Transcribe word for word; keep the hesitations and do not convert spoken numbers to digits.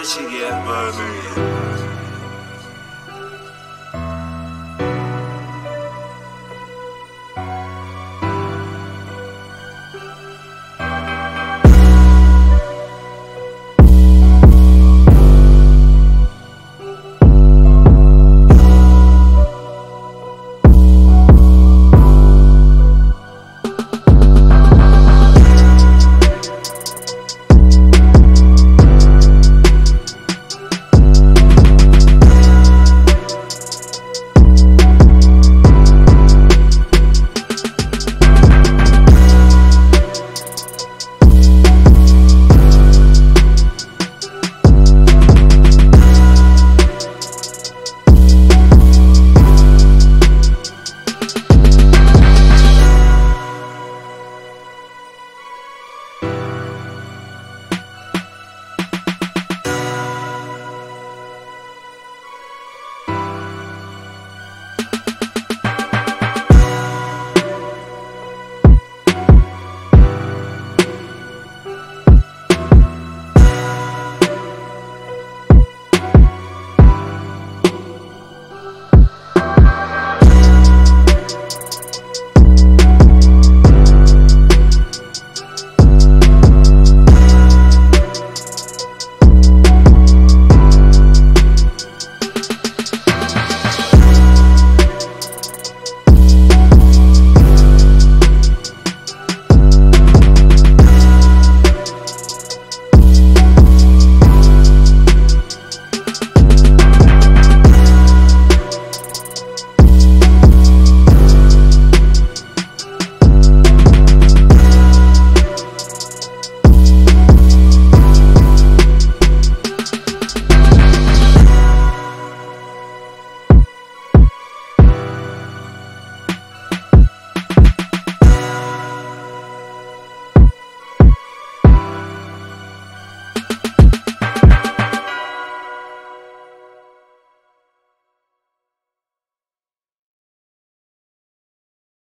persiguiéndome.